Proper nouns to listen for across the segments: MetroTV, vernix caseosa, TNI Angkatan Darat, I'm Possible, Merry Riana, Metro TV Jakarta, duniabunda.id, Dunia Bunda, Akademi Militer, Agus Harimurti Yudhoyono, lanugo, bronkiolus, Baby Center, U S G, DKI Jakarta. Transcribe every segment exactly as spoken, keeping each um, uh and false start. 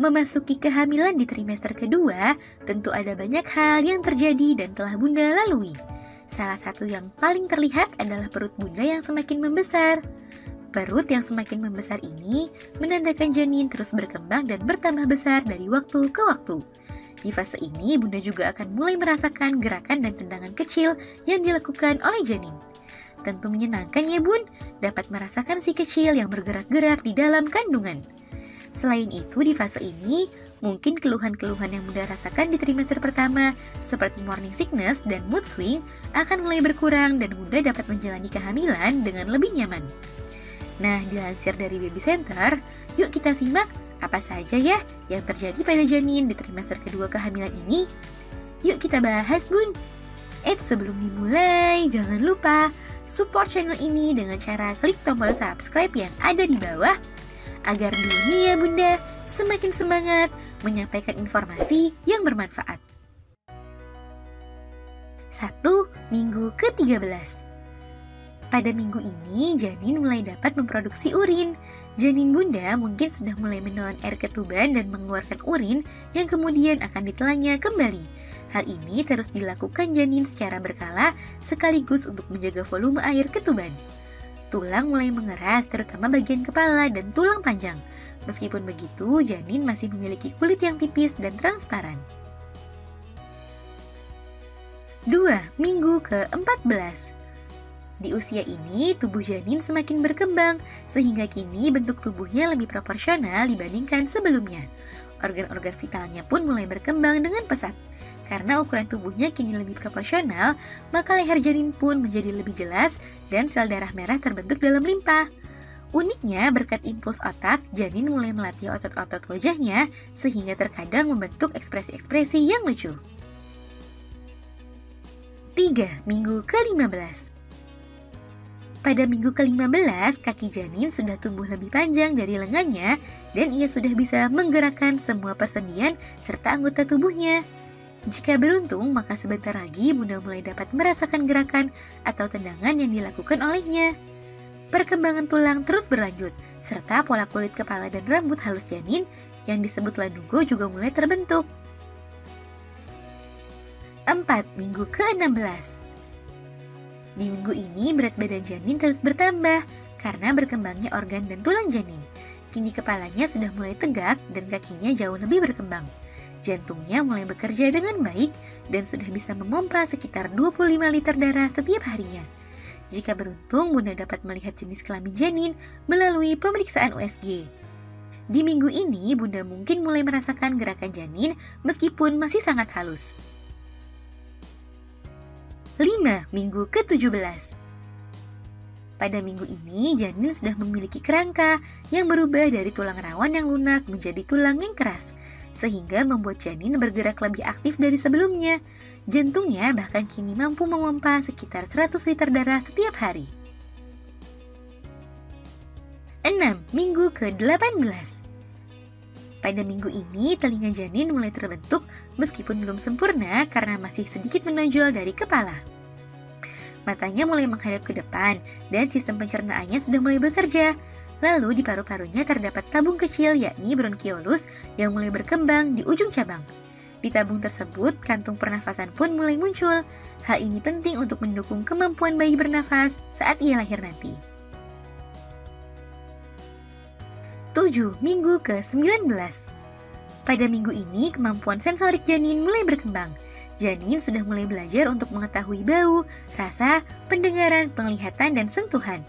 Memasuki kehamilan di trimester kedua, tentu ada banyak hal yang terjadi dan telah Bunda lalui. Salah satu yang paling terlihat adalah perut Bunda yang semakin membesar. Perut yang semakin membesar ini menandakan janin terus berkembang dan bertambah besar dari waktu ke waktu. Di fase ini, Bunda juga akan mulai merasakan gerakan dan tendangan kecil yang dilakukan oleh janin. Tentu menyenangkan ya Bun, dapat merasakan si kecil yang bergerak-gerak di dalam kandungan. Selain itu, di fase ini, mungkin keluhan-keluhan yang Bunda rasakan di trimester pertama seperti morning sickness dan mood swing akan mulai berkurang dan Bunda dapat menjalani kehamilan dengan lebih nyaman. Nah, dilansir dari Baby Center, yuk kita simak apa saja ya yang terjadi pada janin di trimester kedua kehamilan ini. Yuk kita bahas Bun! Eits, sebelum dimulai, jangan lupa support channel ini dengan cara klik tombol subscribe yang ada di bawah, agar Dunia Bunda semakin semangat menyampaikan informasi yang bermanfaat. satu. Minggu ke tiga belas. Pada minggu ini, janin mulai dapat memproduksi urin. Janin Bunda mungkin sudah mulai menelan air ketuban dan mengeluarkan urin yang kemudian akan ditelannya kembali. Hal ini terus dilakukan janin secara berkala sekaligus untuk menjaga volume air ketuban. Tulang mulai mengeras, terutama bagian kepala dan tulang panjang. Meskipun begitu, janin masih memiliki kulit yang tipis dan transparan. dua. Minggu ke empat belas. Di usia ini, tubuh janin semakin berkembang, sehingga kini bentuk tubuhnya lebih proporsional dibandingkan sebelumnya. Organ-organ vitalnya pun mulai berkembang dengan pesat. Karena ukuran tubuhnya kini lebih proporsional, maka leher janin pun menjadi lebih jelas dan sel darah merah terbentuk dalam limpa. Uniknya, berkat impuls otak, janin mulai melatih otot-otot wajahnya sehingga terkadang membentuk ekspresi-ekspresi yang lucu. tiga. Minggu ke lima belas. Pada minggu ke lima belas, kaki janin sudah tumbuh lebih panjang dari lengannya dan ia sudah bisa menggerakkan semua persendian serta anggota tubuhnya. Jika beruntung, maka sebentar lagi Bunda mulai dapat merasakan gerakan atau tendangan yang dilakukan olehnya. Perkembangan tulang terus berlanjut, serta pola kulit kepala dan rambut halus janin yang disebut lanugo juga mulai terbentuk. empat. Minggu ke enam belas. Di minggu ini, berat badan janin terus bertambah karena berkembangnya organ dan tulang janin. Kini kepalanya sudah mulai tegak dan kakinya jauh lebih berkembang. Jantungnya mulai bekerja dengan baik dan sudah bisa memompa sekitar dua puluh lima liter darah setiap harinya. Jika beruntung, Bunda dapat melihat jenis kelamin janin melalui pemeriksaan U S G. Di minggu ini, Bunda mungkin mulai merasakan gerakan janin meskipun masih sangat halus. lima. Minggu ke tujuh belas. Pada minggu ini, janin sudah memiliki kerangka yang berubah dari tulang rawan yang lunak menjadi tulang yang keras, sehingga membuat janin bergerak lebih aktif dari sebelumnya. Jantungnya bahkan kini mampu memompa sekitar seratus liter darah setiap hari. enam. Minggu ke delapan belas. Pada minggu ini, telinga janin mulai terbentuk meskipun belum sempurna karena masih sedikit menonjol dari kepala. Matanya mulai menghadap ke depan dan sistem pencernaannya sudah mulai bekerja. Lalu di paru-parunya terdapat tabung kecil yakni bronkiolus yang mulai berkembang di ujung cabang. Di tabung tersebut, kantung pernafasan pun mulai muncul. Hal ini penting untuk mendukung kemampuan bayi bernafas saat ia lahir nanti. tujuh. Minggu ke sembilan belas. Pada minggu ini, kemampuan sensorik janin mulai berkembang. Janin sudah mulai belajar untuk mengetahui bau, rasa, pendengaran, penglihatan, dan sentuhan.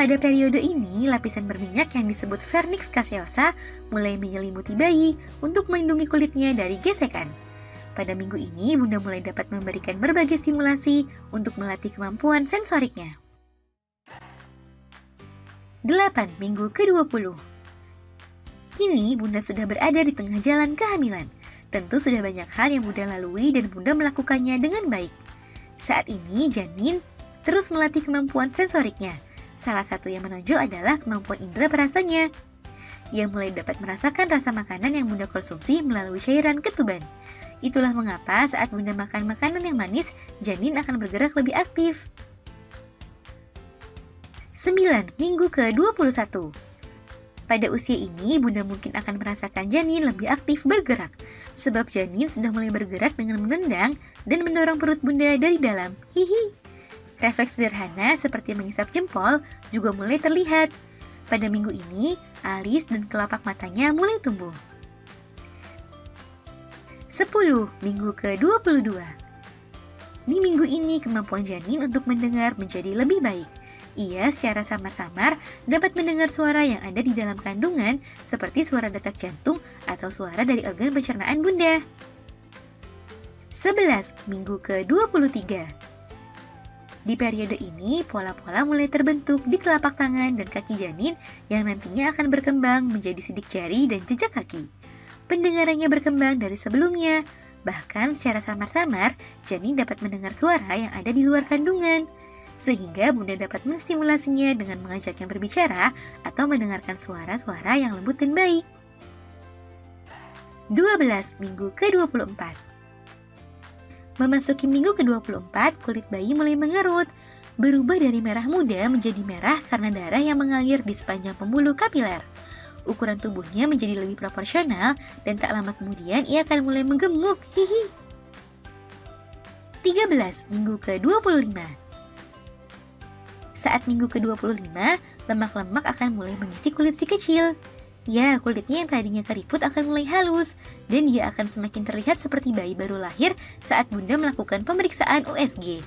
Pada periode ini, lapisan berminyak yang disebut vernix caseosa mulai menyelimuti bayi untuk melindungi kulitnya dari gesekan. Pada minggu ini, Bunda mulai dapat memberikan berbagai stimulasi untuk melatih kemampuan sensoriknya. delapan. Minggu ke dua puluh. Kini, Bunda sudah berada di tengah jalan kehamilan. Tentu sudah banyak hal yang Bunda lalui dan Bunda melakukannya dengan baik. Saat ini, janin terus melatih kemampuan sensoriknya. Salah satu yang menonjol adalah kemampuan indera perasanya. Ia mulai dapat merasakan rasa makanan yang Bunda konsumsi melalui cairan ketuban. Itulah mengapa saat Bunda makan makanan yang manis, janin akan bergerak lebih aktif. sembilan. Minggu ke dua puluh satu. Pada usia ini, bunda mungkin akan merasakan janin lebih aktif bergerak, sebab janin sudah mulai bergerak dengan menendang dan mendorong perut bunda dari dalam. Hihi. Refleks sederhana seperti mengisap jempol juga mulai terlihat. Pada minggu ini, alis dan kelopak matanya mulai tumbuh. sepuluh. Minggu ke dua puluh dua. Di minggu ini, kemampuan janin untuk mendengar menjadi lebih baik. Ia secara samar-samar dapat mendengar suara yang ada di dalam kandungan seperti suara detak jantung atau suara dari organ pencernaan bunda. sebelas. Minggu ke dua puluh tiga. Di periode ini, pola-pola mulai terbentuk di telapak tangan dan kaki janin yang nantinya akan berkembang menjadi sidik jari dan jejak kaki. Pendengarannya berkembang dari sebelumnya, bahkan secara samar-samar janin dapat mendengar suara yang ada di luar kandungan. Sehingga bunda dapat menstimulasinya dengan mengajaknya berbicara atau mendengarkan suara-suara yang lembut dan baik. dua belas. Minggu ke dua puluh empat. Memasuki minggu ke dua puluh empat, kulit bayi mulai mengerut, berubah dari merah muda menjadi merah karena darah yang mengalir di sepanjang pembuluh kapiler. Ukuran tubuhnya menjadi lebih proporsional dan tak lama kemudian ia akan mulai menggemuk. Hihi. tiga belas. Minggu ke dua puluh lima. Saat minggu ke dua puluh lima, lemak-lemak akan mulai mengisi kulit si kecil. Ya, kulitnya yang tadinya keriput akan mulai halus, dan dia akan semakin terlihat seperti bayi baru lahir saat bunda melakukan pemeriksaan U S G.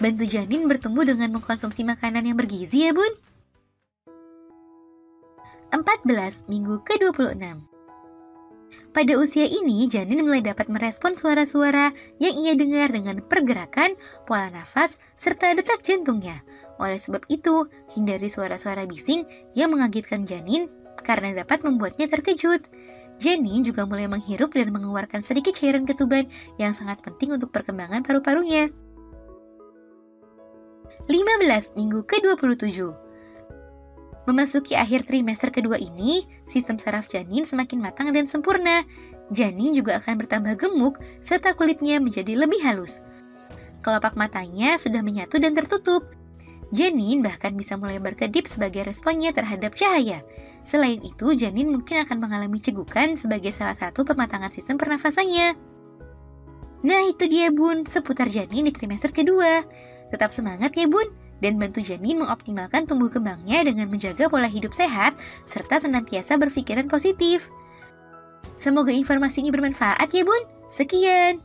Bantu janin bertumbuh dengan mengkonsumsi makanan yang bergizi ya bun. empat belas. Minggu ke dua puluh enam. Pada usia ini, janin mulai dapat merespon suara-suara yang ia dengar dengan pergerakan, pola nafas, serta detak jantungnya. Oleh sebab itu, hindari suara-suara bising yang mengagetkan janin karena dapat membuatnya terkejut. Janin juga mulai menghirup dan mengeluarkan sedikit cairan ketuban yang sangat penting untuk perkembangan paru-parunya. lima belas. Minggu ke dua puluh tujuh. Memasuki akhir trimester kedua ini, sistem saraf janin semakin matang dan sempurna. Janin juga akan bertambah gemuk, serta kulitnya menjadi lebih halus. Kelopak matanya sudah menyatu dan tertutup. Janin bahkan bisa mulai berkedip sebagai responnya terhadap cahaya. Selain itu, janin mungkin akan mengalami cegukan sebagai salah satu pematangan sistem pernafasannya. Nah, itu dia bun, seputar janin di trimester kedua. Tetap semangat ya bun! Dan bantu janin mengoptimalkan tumbuh kembangnya dengan menjaga pola hidup sehat serta senantiasa berpikiran positif. Semoga informasi ini bermanfaat ya bun. Sekian.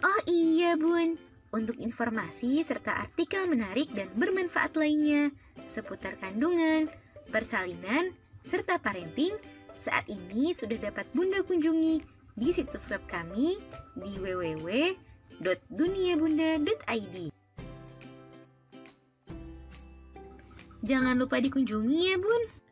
Oh iya bun, untuk informasi serta artikel menarik dan bermanfaat lainnya seputar kandungan, persalinan, serta parenting saat ini sudah dapat bunda kunjungi di situs web kami di w w w titik dunia bunda titik i d. Jangan lupa dikunjungi ya bun.